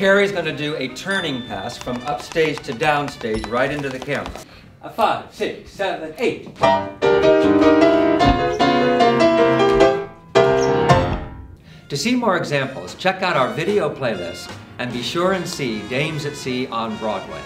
Terry's gonna do a turning pass from upstage to downstage right into the camera. 5, 6, 7, 8. To see more examples, check out our video playlist and be sure and see Dames at Sea on Broadway.